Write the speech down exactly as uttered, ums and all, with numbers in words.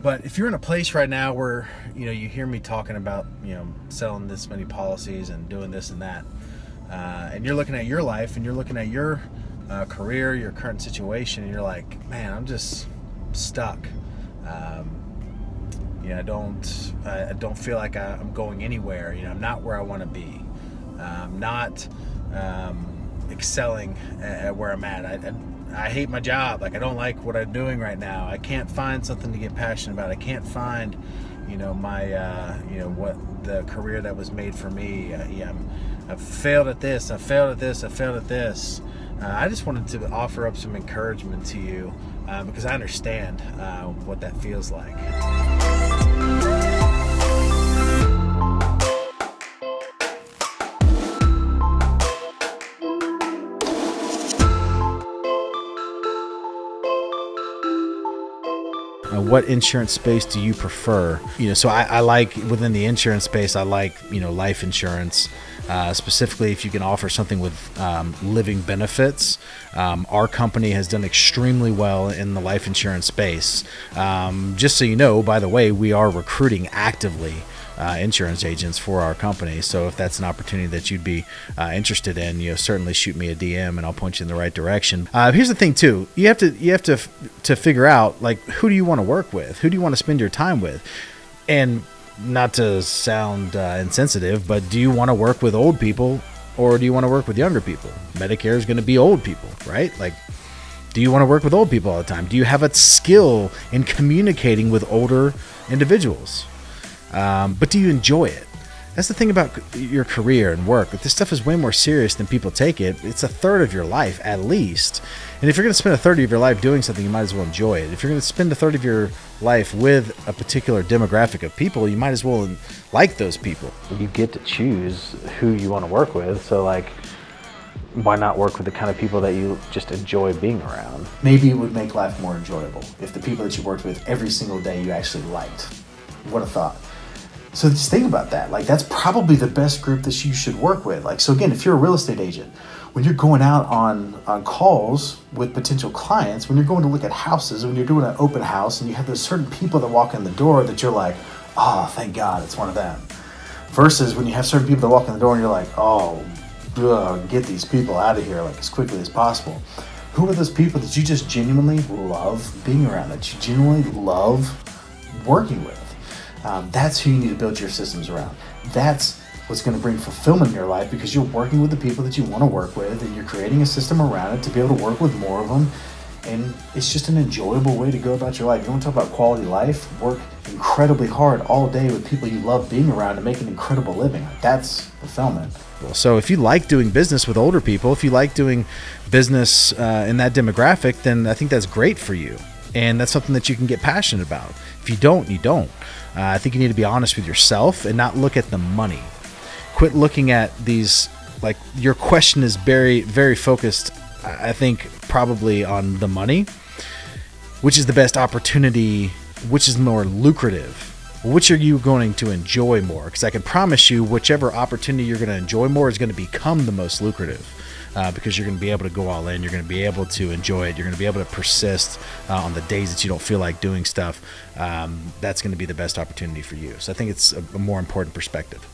But if you're in a place right now where, you know, you hear me talking about, you know, selling this many policies and doing this and that, uh, and you're looking at your life and you're looking at your uh, career, your current situation, and you're like, man, I'm just stuck. Um, you know, I don't, I don't feel like I'm going anywhere. You know, I'm not where I want to be. I'm not um, excelling at where I'm at. I, I, I hate my job. Like, I don't like what I'm doing right now. I can't find something to get passionate about. I can't find, you know, my, uh, you know, what the career that was made for me. Uh, yeah, I'm, I've failed at this. I failed at this. I failed at this. Uh, I just wanted to offer up some encouragement to you uh, because I understand uh, what that feels like. What insurance space do you prefer? You know, so I, I like, within the insurance space, I like, you know, life insurance, uh, specifically if you can offer something with um, living benefits. Um, our company has done extremely well in the life insurance space. Um, just so you know, by the way, we are recruiting actively uh, insurance agents for our company. So if that's an opportunity that you'd be uh, interested in, you know, certainly shoot me a D M and I'll point you in the right direction. Uh, here's the thing too, you have to you have to to figure out, like, who do you want to work with? Who do you want to spend your time with? And not to sound uh, insensitive, but do you want to work with old people or do you want to work with younger people? Medicare is going to be old people, right? Like, do you want to work with old people all the time? Do you have a skill in communicating with older individuals? Um, but do you enjoy it? That's the thing about your career and work. This stuff is way more serious than people take it. It's a third of your life at least. And if you're going to spend a third of your life doing something, you might as well enjoy it. If you're going to spend a third of your life with a particular demographic of people, you might as well like those people. You get to choose who you want to work with. So, like, why not work with the kind of people that you just enjoy being around? Maybe it would make life more enjoyable if the people that you worked with every single day you actually liked. What a thought. So just think about that. Like, that's probably the best group that you should work with. Like, so again, if you're a real estate agent, when you're going out on, on calls with potential clients, when you're going to look at houses, when you're doing an open house and you have those certain people that walk in the door that you're like, oh, thank God, it's one of them. Versus when you have certain people that walk in the door and you're like, oh, ugh, get these people out of here, like, as quickly as possible. Who are those people that you just genuinely love being around, that you genuinely love working with? Um, that's who you need to build your systems around. That's what's going to bring fulfillment in your life, because you're working with the people that you want to work with and you're creating a system around it to be able to work with more of them. And it's just an enjoyable way to go about your life. You want to talk about quality life? Work incredibly hard all day with people you love being around and make an incredible living. That's fulfillment. So if you like doing business with older people, if you like doing business uh, in that demographic, then I think that's great for you. And that's something that you can get passionate about. If you don't, you don't. Uh, I think you need to be honest with yourself and not look at the money. Quit looking at these, like, your question is very, very focused, I think, probably on the money. Which is the best opportunity? Which is more lucrative? Which are you going to enjoy more? Because I can promise you, whichever opportunity you're going to enjoy more is going to become the most lucrative. Uh, because you're going to be able to go all in, you're going to be able to enjoy it, you're going to be able to persist uh, on the days that you don't feel like doing stuff. Um, that's going to be the best opportunity for you. So I think it's a, a more important perspective.